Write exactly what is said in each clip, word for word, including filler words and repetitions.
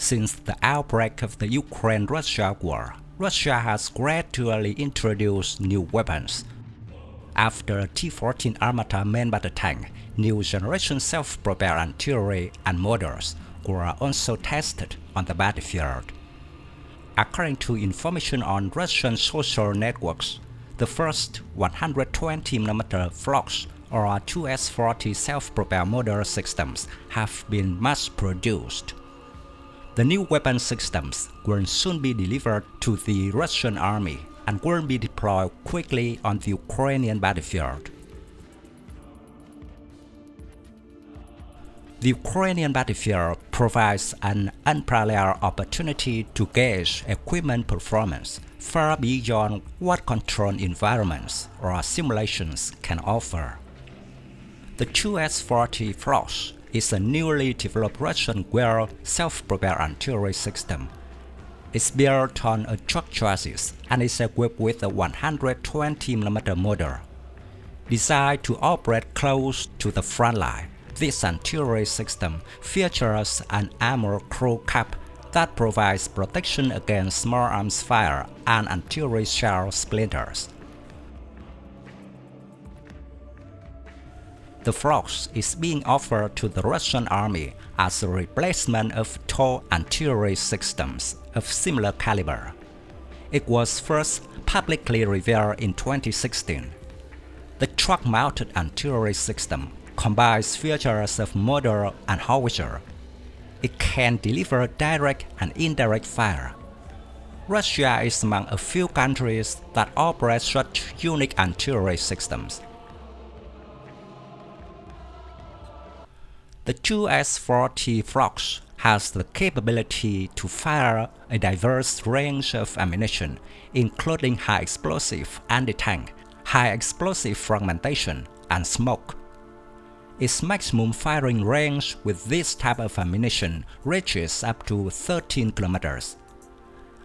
Since the outbreak of the Ukraine-Russia war, Russia has gradually introduced new weapons. After T fourteen Armata main battle tank, new generation self-propelled artillery and mortars were also tested on the battlefield. According to information on Russian social networks, the first one hundred twenty millimeter Phlox or two S forty self-propelled mortar systems have been mass-produced. The new weapon systems will soon be delivered to the Russian army and will be deployed quickly on the Ukrainian battlefield. The Ukrainian battlefield provides an unparalleled opportunity to gauge equipment performance far beyond what controlled environments or simulations can offer. The two S forty Phlox is a newly developed Russian guerrilla self-propelled artillery system. It's built on a truck chassis and is equipped with a one hundred twenty millimeter mortar. Designed to operate close to the front line, this artillery system features an armored crew cap that provides protection against small arms fire and artillery shell splinters. The Phlox is being offered to the Russian army as a replacement of tall artillery systems of similar caliber. It was first publicly revealed in twenty sixteen. The truck-mounted artillery system combines features of mortar and howitzer. It can deliver direct and indirect fire. Russia is among a few countries that operate such unique artillery systems. The two S forty Phlox has the capability to fire a diverse range of ammunition, including high explosive anti-tank, high explosive fragmentation, and smoke. Its maximum firing range with this type of ammunition reaches up to thirteen kilometers.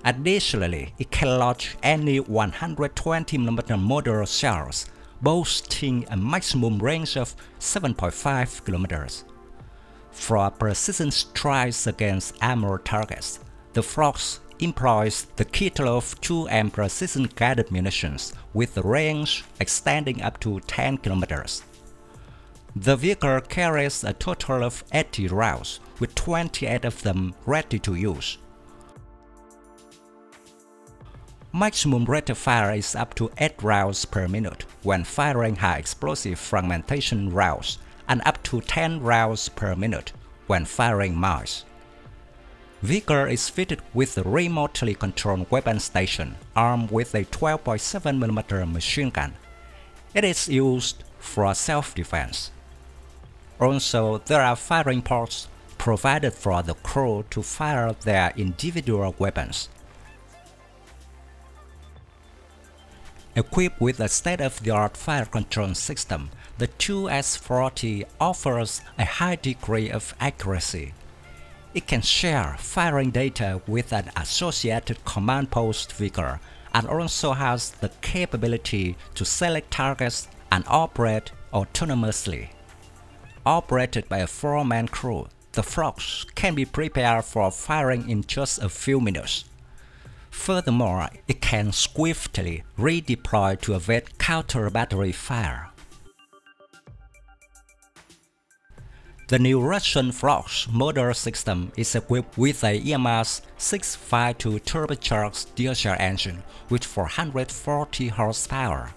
Additionally, it can launch any one hundred twenty millimeter mortar shells, boasting a maximum range of seven point five kilometers. For precision strikes against armored targets, the Phlox employs the kit of two M precision-guided munitions with a range extending up to ten kilometers. The vehicle carries a total of eighty rounds, with twenty-eight of them ready to use. Maximum rate of fire is up to eight rounds per minute when firing high explosive fragmentation rounds, and up to ten rounds per minute when firing mines. Vehicle is fitted with a remotely controlled weapon station armed with a twelve point seven millimeter machine gun. It is used for self-defense. Also, there are firing ports provided for the crew to fire their individual weapons. Equipped with a state-of-the-art fire control system, the two S forty offers a high degree of accuracy. It can share firing data with an associated command post vehicle and also has the capability to select targets and operate autonomously. Operated by a four-man crew, the Phlox can be prepared for firing in just a few minutes. Furthermore, it can swiftly redeploy to evade counter-battery fire. The new Russian Phlox motor system is equipped with an E M S six fifty-two turbocharged diesel engine with four hundred forty horsepower,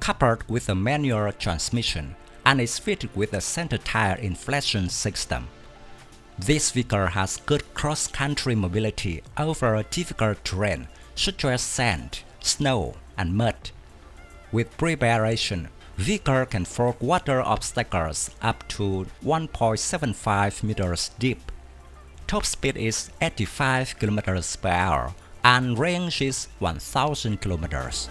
coupled with a manual transmission, and is fitted with a center tire inflation system. This vehicle has good cross-country mobility over a difficult terrain such as sand, snow, and mud. With preparation, vehicle can ford water obstacles up to one point seven five meters deep. Top speed is eighty-five kilometers per hour and range is one thousand kilometers.